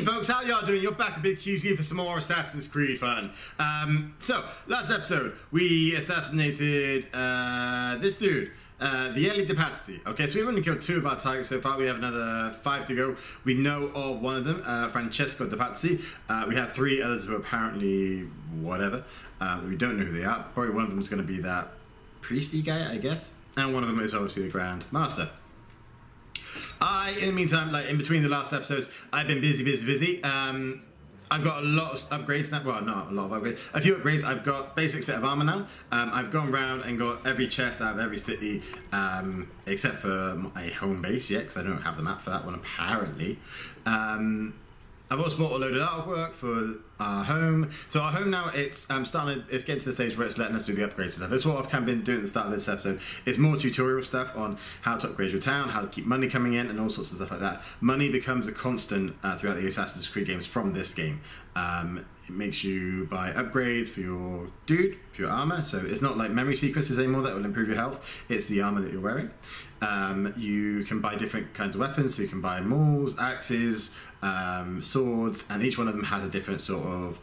Hey folks, how y'all doing? You're back at Big Cheesy for some more Assassin's Creed fun. So, last episode, we assassinated this dude, the Eli de Pazzi. Okay, so we've only killed two of our targets so far. We have another 5 to go. We know of one of them, Francesco de' Pazzi. We have 3 others who are apparently whatever. We don't know who they are. Probably one of them is going to be that priesty guy, I guess. And one of them is obviously the Grand Master. In the meantime, like in between the last episodes, I've been busy. I've got a lot of upgrades now. Well, not a lot of upgrades. A few upgrades. I've got basic set of armor now. I've gone round and got every chest out of every city, except for my home base yet, because I don't have the map for that one, apparently. I've also bought a load of artwork for our home. So our home now, it's getting to the stage where it's letting us do the upgrades stuff. It's what I've kind of been doing at the start of this episode. It's more tutorial stuff on how to upgrade your town, how to keep money coming in, and all sorts of stuff like that. Money becomes a constant throughout the Assassin's Creed games from this game. It makes you buy upgrades for your dude, for your armor. So it's not like memory sequences anymore that will improve your health. It's the armor that you're wearing. You can buy different kinds of weapons. So you can buy mauls, axes, swords, and each one of them has a different sort of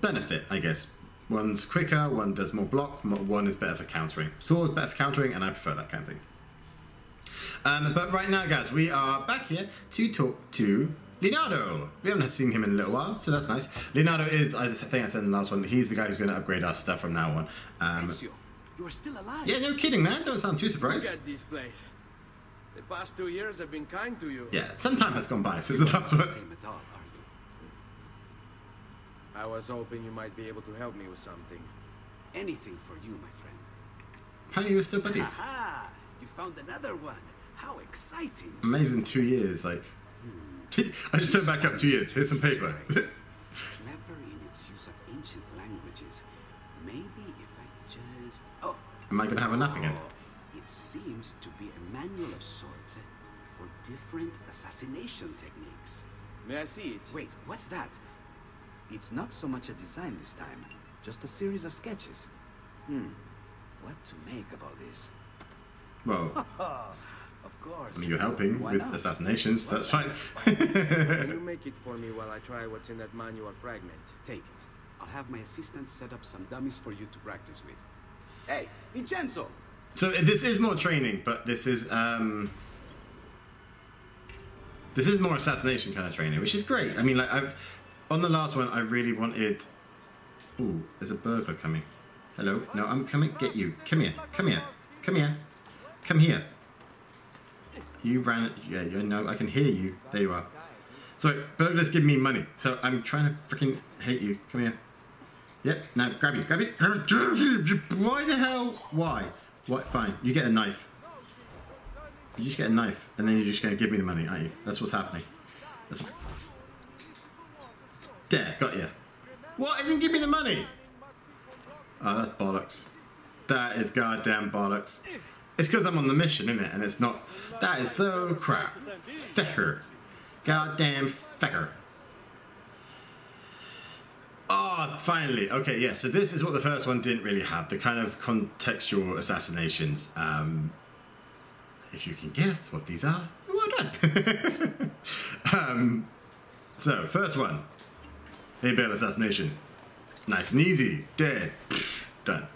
benefit, I guess. One's quicker, one does more block, one is better for countering. Sword's better for countering, and I prefer that kind of thing. But right now, guys, we are back here to talk to Leonardo. We haven't seen him in a little while, so that's nice. Leonardo is, as I think I said in the last one, he's the guy who's going to upgrade our stuff from now on. Ezio, you are still alive. Yeah, no kidding, man. Don't sound too surprised. Look at this place. The past 2 years have been kind to you. Yeah, some time has gone by since the last one. I was hoping you might be able to help me with something. Anything for you, my friend. How are you still buddies? Aha! You found another one. How exciting! Amazing 2 years, like. I just turned back up 2 years. Here's some paper. Clever in its use of ancient languages. Maybe if I just... Oh. Am I going to have a nap again? It seems to be a manual of sorts for different assassination techniques. May I see it? Wait, what's that? It's not so much a design this time, just a series of sketches. What to make of all this? Well... Of course. I mean, you're helping with assassinations, so that's fine. Can you make it for me while I try what's in that manual fragment? Take it. I'll have my assistant set up some dummies for you to practice with. Hey, Vincenzo! So this is more training, but this is more assassination kind of training, which is great. I mean, like, on the last one, I really wanted... Ooh, there's a burglar coming. Hello? No, I'm coming. Get you. Come here. Come here. Come here. Come here. You ran... Yeah, you know, I can hear you. There you are. So, burglars give me money. So, I'm trying to freaking hate you. Come here. Yep. Now, grab you. Grab you. Why the hell? Why? What? Fine. You get a knife. You just get a knife. And then you're just going to give me the money, aren't you? That's what's happening. That's what's... There. Got you. What? It didn't give me the money. Oh, that's bollocks. That is goddamn bollocks. It's because I'm on the mission, isn't it? And it's not... That is so crap. Fecker. Goddamn fecker. Oh, finally. Okay, yeah. So this is what the first one didn't really have. The kind of contextual assassinations. If you can guess what these are, well done. So, first one. A bail assassination. Nice and easy. Dead. Done.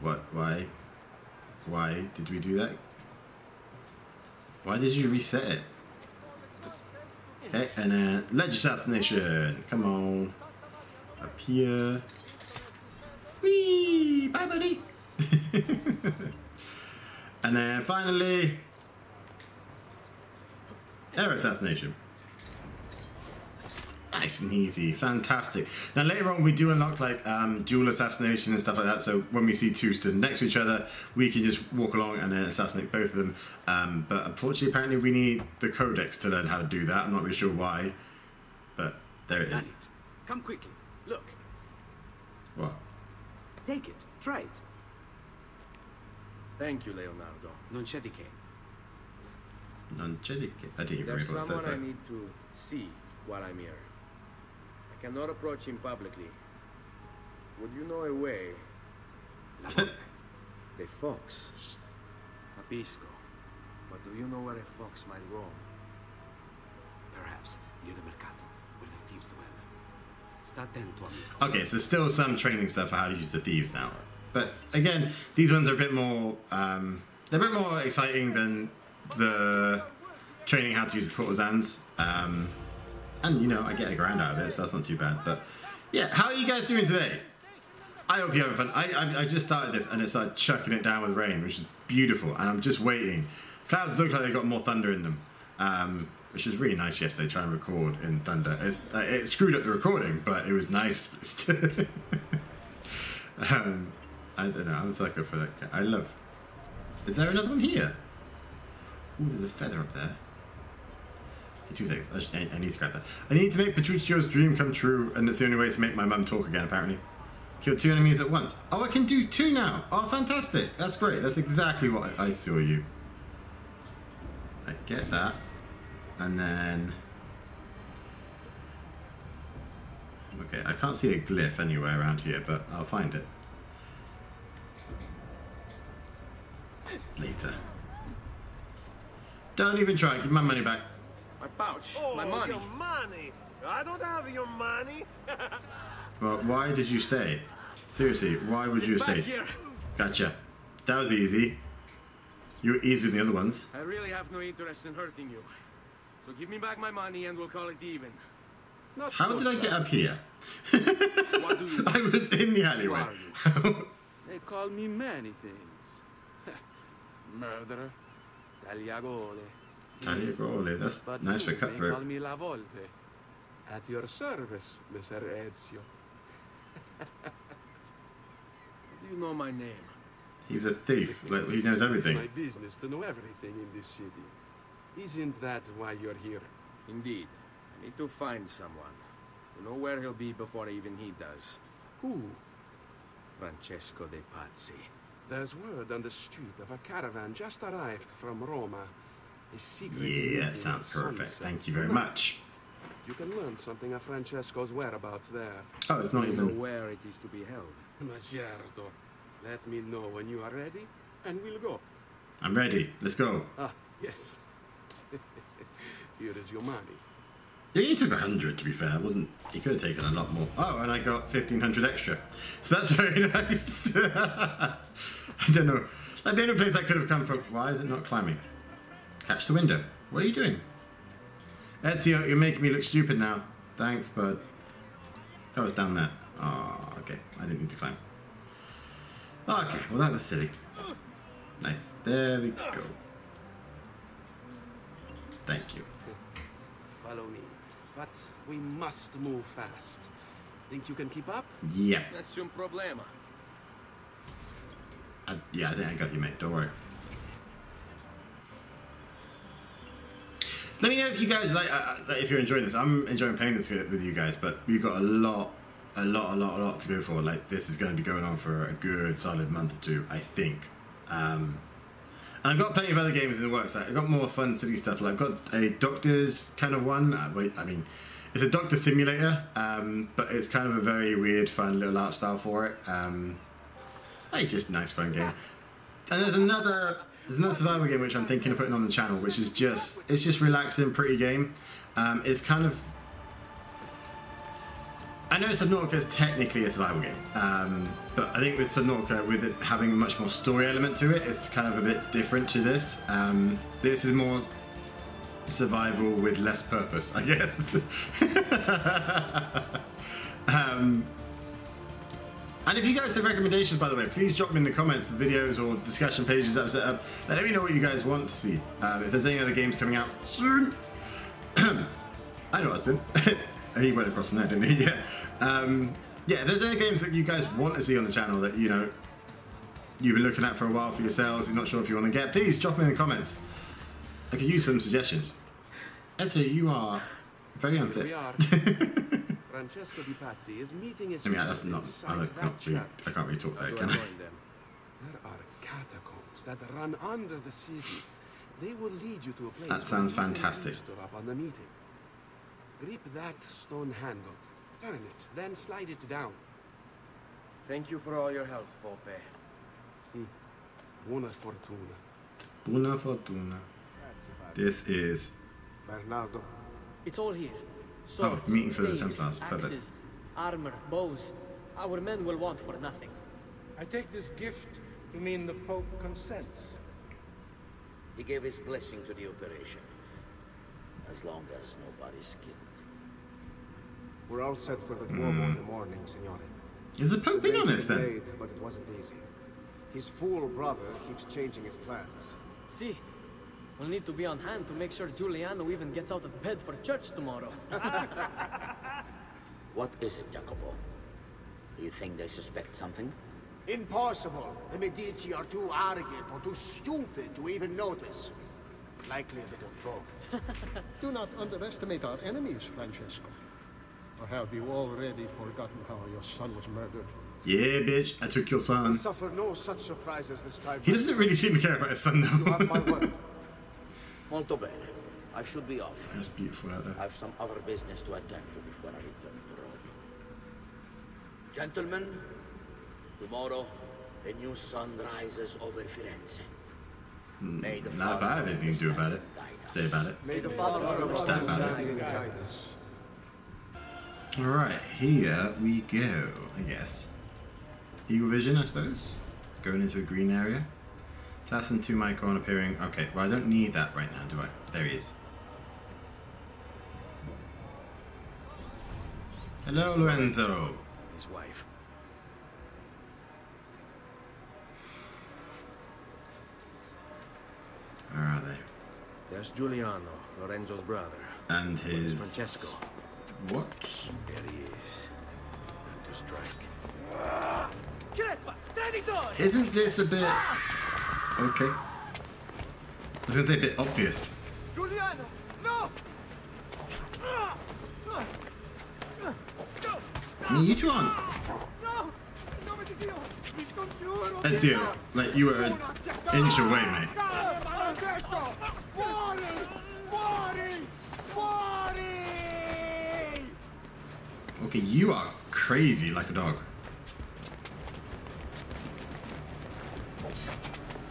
What? Why? Why did we do that? Why did you reset it? Okay, and then ledge assassination. Come on. Up here. Whee! Bye, buddy! And then finally... Air assassination. Nice and easy. Fantastic. Now later on we do unlock like dual assassination and stuff like that, so when we see two stood next to each other we can just walk along and then assassinate both of them, but unfortunately apparently we need the codex to learn how to do that. I'm not really sure why, but there it is. Come quickly. Look. What? Take it. Try it. Thank you, Leonardo. Non c'è di che. Non c'è di che. I didn't even remember what that said. I need to see while I'm here. I cannot approach him publicly. Would you know a way? La Volpe. The fox. Capisco. But do you know where a fox might roam? perhaps, near the Mercato, where the thieves dwell. Okay, so still some training stuff for how to use the thieves now. But again, these ones are a bit more, they're a bit more exciting than the training how to use the courtesans. And, you know, I get a grand out of this, so that's not too bad. But yeah, how are you guys doing today? I hope you're having fun. I just started this and it started chucking it down with rain, which is beautiful. And I'm just waiting. Clouds look like they've got more thunder in them. Which was really nice yesterday, trying to record in thunder. It screwed up the recording, but it was nice. I don't know, I'm a sucker for that. I love... Is there another one here? Ooh, there's a feather up there. Okay, 2 seconds. I need to grab that. I need to make Petruccio's dream come true, and it's the only way to make my mum talk again, apparently. Kill 2 enemies at once. Oh, I can do 2 now! Oh, fantastic! That's great. That's exactly what I saw you. I get that. And then... Okay, I can't see a glyph anywhere around here, but I'll find it later. Don't even try. Give my money back. My pouch. Oh, my money. Your money. I don't have your money. Well, why did you stay? Seriously, why would you stay? Gotcha. That was easy. You were easier than the other ones. I really have no interest in hurting you. So give me back my money and we'll call it even. Not how so did I get up here? What do you I was in the alleyway. They call me many things. Murderer, tagliagole. Tagliagole, that's but nice for cutthroat. They call me La Volpe. At your service, Mr. Ezio. Do you know my name? He's a thief. Like, he knows everything. It's my business to know everything in this city. Isn't that why you're here? Indeed. I need to find someone. You know where he'll be before even he does. Who? Francesco de' Pazzi. There's word on the street of a caravan just arrived from Roma. A secret... Yeah, sounds perfect. Thank you very much. You can learn something of Francesco's whereabouts there. Oh, it's not even... You know where it is to be held. Ma certo. Let me know when you are ready, and we'll go. I'm ready. Let's go. Ah, yes. Here is your money. Yeah, you took 100 to be fair, wasn't he? Could have taken a lot more. Oh, and I got 1,500 extra. So that's very nice. I don't know. Like the only place that could have come from. Why is it not climbing? Catch the window. What are you doing? Ezio, you're making me look stupid now. Thanks, bud. Oh, it's down there. Oh, okay. I didn't need to climb. Okay, well that was silly. Nice. There we go. Thank you. Follow me. But we must move fast. Think you can keep up? Yeah. That's your problem. Yeah, I think I got you, mate. Don't worry. Let me know if you guys like, if you're enjoying this. I'm enjoying playing this with you guys, but we've got a lot to go for. Like, this is going to be going on for a good solid month or two, I think. And I've got plenty of other games in the works. I've got more fun silly stuff. Like, I've got a doctor's kind of one. I mean, it's a doctor simulator, but it's kind of a very weird, fun little art style for it. It's just a nice, fun game. And there's another survival game which I'm thinking of putting on the channel, which is just relaxing, pretty game. It's kind of... I know Subnautica is technically a survival game, but I think with Subnautica, with it having a much more story element to it, it's kind of a bit different to this. This is more survival with less purpose, I guess. And if you guys have recommendations, by the way, please drop them in the comments, the videos or discussion pages that I've set up. Let me know what you guys want to see. If there's any other games coming out soon... I know what I was doing. He went across from there, didn't he? Yeah. Yeah, there's any games that you guys want to see on the channel that, you know, you've been looking at for a while for yourselves, you're not sure if you want to get, please drop them in the comments. I could use some suggestions. Ezio, you are very unfit. We are. Francesco de' Pazzi is meeting his... I mean, that's not... I can't really talk there, can I? There are catacombs that run under the city. They will lead you to a place... That sounds fantastic. Grip that stone handle, turn it, then slide it down. Thank you for all your help, Volpe. Buona fortuna. Buona fortuna. This is... Bernardo. It's all here. Swords, oh, meeting for the Templars. Axes, armor, bows. Our men will want for nothing. I take this gift to mean the Pope consents. He gave his blessing to the operation. As long as nobody's killed. We're all set for the Duomo in the morning, Signore. Is the Pope being honest then? Delayed, but it wasn't easy. His fool brother keeps changing his plans. See, we'll need to be on hand to make sure Giuliano even gets out of bed for church tomorrow. What is it, Jacopo? You think they suspect something? Impossible. The Medici are too arrogant or too stupid to even notice. Likely a bit of both. Do not underestimate our enemies, Francesco. Or have you already forgotten how your son was murdered? Yeah, bitch, I took your son. We'll suffer no such surprises this time. He doesn't really seem to care about his son, though. You have my word. Molto bene. I should be off. That's beautiful out there. I have some other business to attend to before I return to Rome. Gentlemen, tomorrow a new sun rises over Firenze. May the Father, I have anything to do about it. Say about it. May the Father about it. Alright, here we go, I guess. Eagle Vision, I suppose. Going into a green area. Assassin 2 Micron appearing. Okay, well, I don't need that right now, do I? There he is. Hello, Lorenzo. His wife. Where are they? There's Giuliano, Lorenzo's brother. And his... Francesco. What? There he is. Time to strike. Isn't this a bit... Okay. I was going to say a bit obvious. Giuliano, no! You two aren't. Ezio, like you were an inch away, mate. Okay, you are crazy like a dog.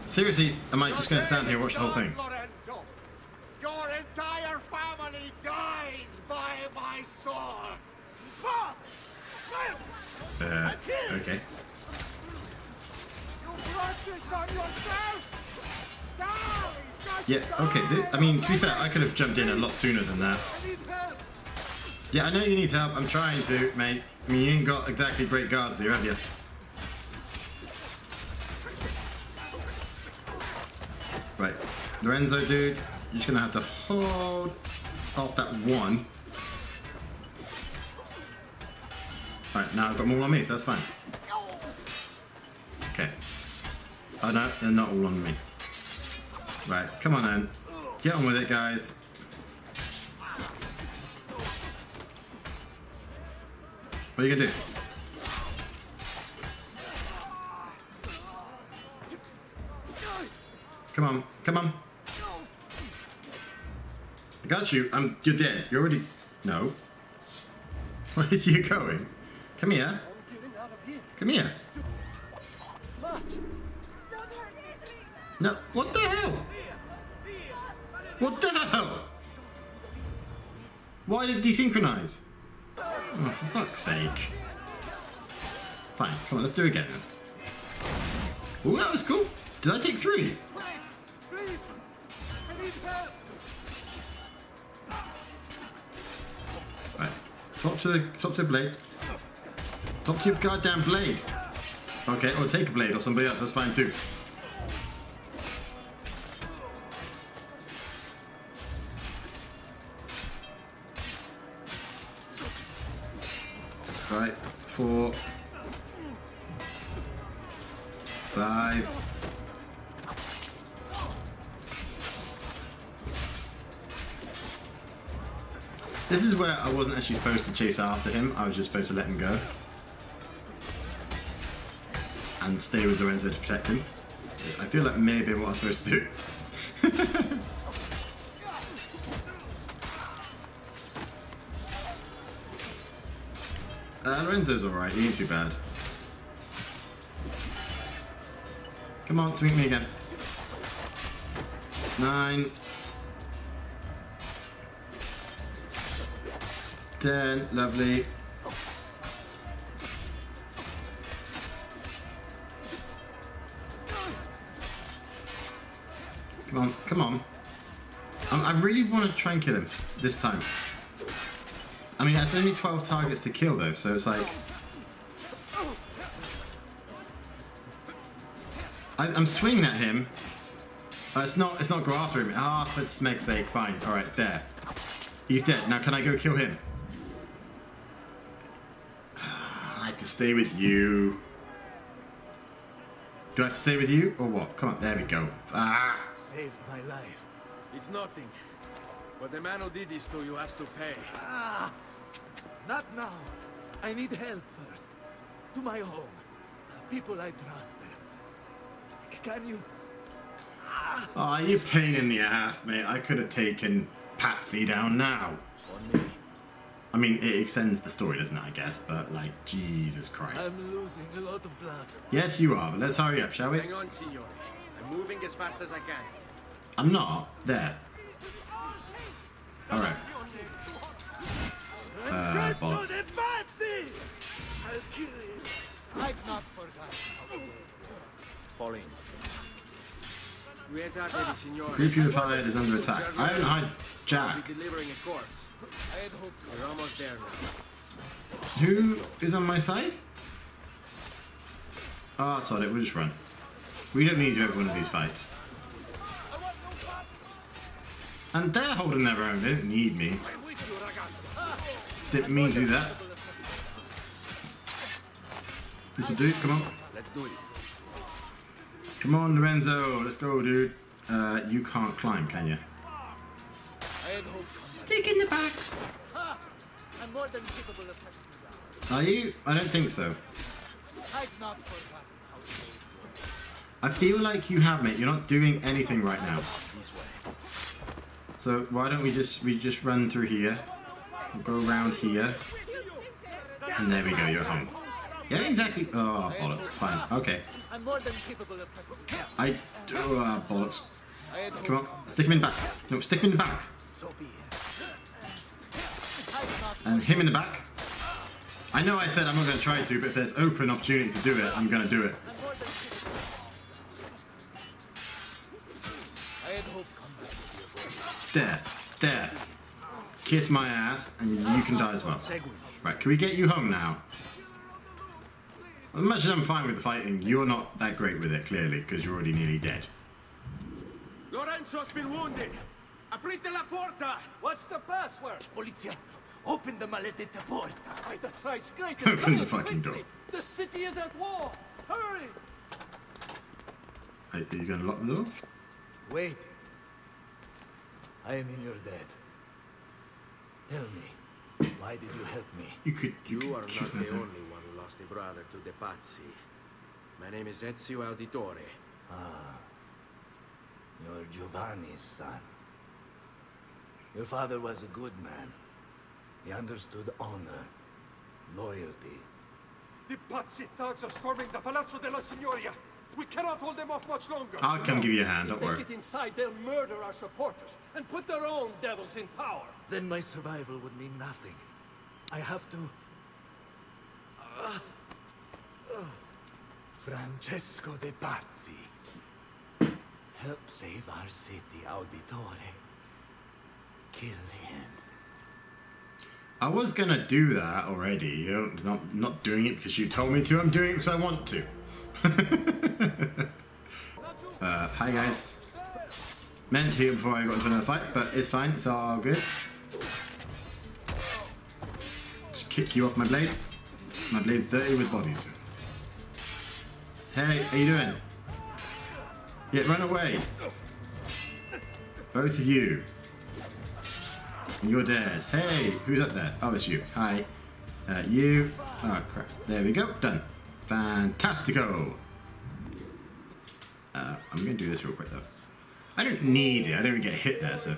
Seriously, am I just going to stand here and watch the whole thing? Lorenzo, your entire family dies by my sword. Okay. Yeah, okay. I mean, to be fair, I could have jumped in a lot sooner than that. Yeah, I know you need help. I'm trying to, mate. I mean, you ain't got exactly great guards here, have you? Right. Lorenzo, dude, you're just going to have to hold off that one. Alright, now I've got them all on me, so that's fine. Okay. Oh no, they're not all on me. Right, come on then. Get on with it, guys. What are you gonna do? Come on, come on. I got you. You're dead. You're already. No. Where are you going? Come here. Come here. No. What the hell? What the hell? Why did desynchronize? Oh, for fuck's sake. Fine, come on, let's do it again. Oh, that was cool. Did I take three? Please, I need help. Right, swap to the blade. Swap to your goddamn blade. Okay, or take a blade or somebody else, that's fine too. Right, 4, 5. This is where I wasn't actually supposed to chase after him. I was just supposed to let him go and stay with Lorenzo to protect him. I feel like maybe what I was supposed to do. Lorenzo's alright, he ain't too bad. Come on, swing me again. 9. 10. Lovely. Come on, come on. I really want to try and kill him this time. I mean, that's only 12 targets to kill, though, so it's like... I'm swinging at him. It's not go after him. Ah, for smeg's sake, fine. All right, there. He's dead. Now, can I go kill him? I have to stay with you. Do I have to stay with you or what? Come on, there we go. Ah! Saved my life. It's nothing. But the man who did this to you has to pay. Ah! Not now. I need help first. To my home. People I trust. Can you? Ah! Oh, you pain in the ass, mate. I could have taken Pazzi down now. Me. I mean, it extends the story, doesn't it, I guess? But, like, Jesus Christ. I'm losing a lot of blood. Yes, you are, but let's hurry up, shall we? Hang on, Signore. I'm moving as fast as I can. I'm not. There. Alright. Bollocks. I'll kill you. I've not forgotten. Fall in. Group unified is under attack. I haven't hijacked Jack. We're almost there now. Who is on my side? Ah, sod it. We'll just run. We don't need you every one of these fights. And they're holding their own. They don't need me. Didn't mean to do that. This will do. Come on. Let's do it. Come on, Lorenzo, let's go, dude. You can't climb, can you? Stick in the back. Are you? I don't think so. I feel like you have, mate. You're not doing anything right now. So why don't we just run through here? We'll go around here, and there we go. You're home. Yeah, exactly. Oh, bollocks. Fine. Okay. I'm more than capable of... I do... Oh, bollocks. Come on. Stick him in the back. No, stick him in the back. And him in the back. I know I said I'm not going to try to, but if there's open opportunity to do it, I'm going to do it. There. There. Kiss my ass, and you can die as well. Right, can we get you home now? As much as I'm fine with the fighting, you're not that great with it, clearly, because you're already nearly dead. Lorenzo's been wounded. Aprite la porta. What's the password? Polizia, open the maledetta porta. Open the fucking door. The city is at war. Hurry. Are you going to lock the door? Wait. I am in your debt. Tell me, why did you help me? You are not the only one. The brother to de' Pazzi. My name is Ezio Auditore. Ah, you're Giovanni's son. Your father was a good man. He understood honor, loyalty. The Pazzi thugs are storming the Palazzo della Signoria. We cannot hold them off much longer. I can give you a hand. Don't worry. If they get inside, they'll murder our supporters and put their own devils in power. Then my survival would mean nothing. I have to. Francesco de' Pazzi. Help save our city, Auditore. Kill him. I was gonna do that already. You're not doing it because you told me to. I'm doing it because I want to. Hi guys. Meant here before I got into another fight, but it's fine. It's all good. Just kick you off my blade. My blade's dirty with bodies. Hey, how you doing? Yeah, run away. Both of you. And you're dead. Hey, who's up there? Oh, it's you. Hi. You. Oh, crap. There we go. Done. Fantastico. I'm going to do this real quick, though. I don't need it. I don't get hit there, so...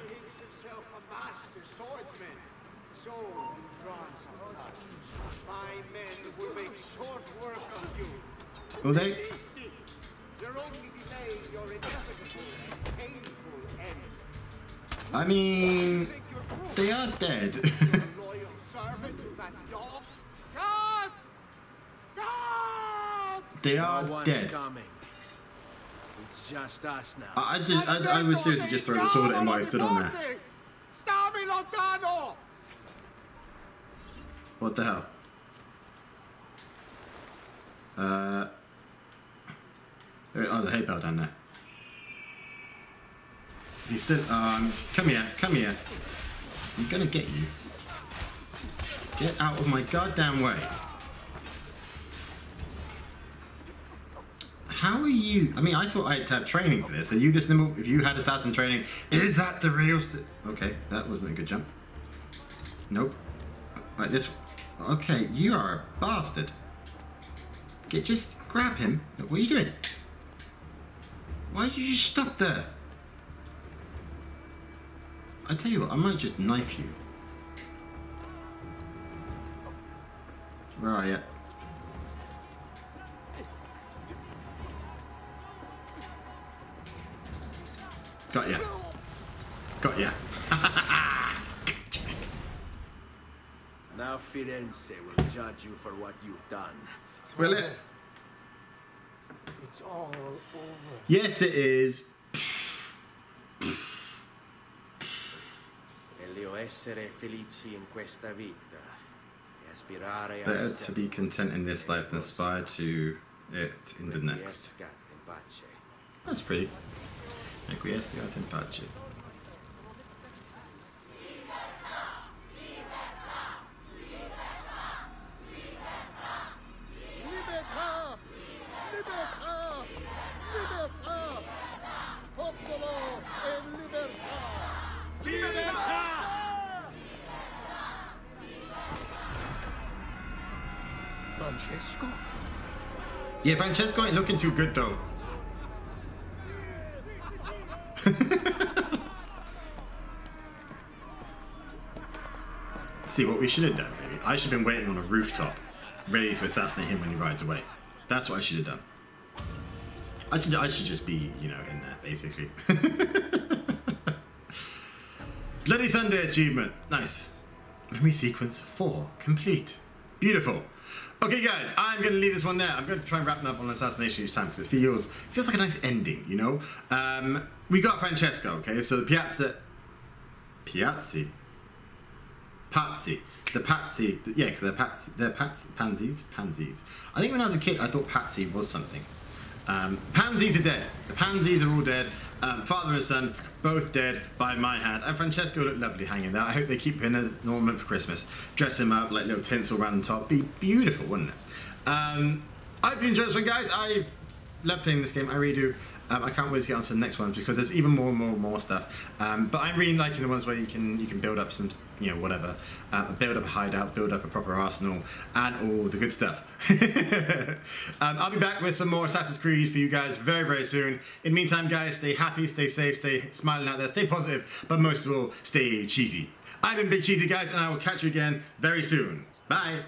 Will they? I mean, they are dead. They are dead. It's just us now. I was seriously just throwing the sword at him while I stood on there. What the hell? Oh, the hay bale down there. He's still. Come here, come here. I'm gonna get you. Get out of my goddamn way. How are you? I mean, I thought I had to have training for this. Are you this nimble? If you had assassin training, is that the real? Okay, that wasn't a good jump. Nope. Like this. Okay, you are a bastard. Get just grab him. What are you doing? Why did you just stop there? I tell you what, I might just knife you. Where are you? Got ya. Got ya. Now Firenze will judge you for what you've done. Will it? It's all over. Yes, it is. Meglio essere felici in questa vita. Aspirare. Better to be content in this life than aspire to it in the next. That's pretty. Francesco? Yeah, Francesco ain't looking too good though. See, what we should have done, maybe. I should have been waiting on a rooftop, ready to assassinate him when he rides away. That's what I should have done. I should just be, you know, in there, basically. Bloody Sunday achievement. Nice. Memory sequence 4. Complete. Beautiful. Okay, guys, I'm going to leave this one there. I'm going to try and wrap it up on assassination each time because it feels like a nice ending, you know? We got Francesco, okay? So the Pazzi. Yeah, because they're pansies. I think when I was a kid, I thought Patsy was something. Pansies are dead. The pansies are all dead. Father and son, both dead by my hand. And Francesco looked lovely hanging there. I hope they keep him as an ornament for Christmas. Dress him up, like little tinsel around the top. Be beautiful, wouldn't it? I hope you enjoyed this one, guys. I love playing this game. I really do. I can't wait to get on to the next ones because there's even more stuff. But I'm really liking the ones where you can build up some, you know, whatever. Build up a hideout, build up a proper arsenal, and all the good stuff. I'll be back with some more Assassin's Creed for you guys very, very soon. In the meantime, guys, stay happy, stay safe, stay smiling out there, stay positive, but most of all, stay cheesy. I've been Big Cheesy, guys, and I will catch you again very soon. Bye!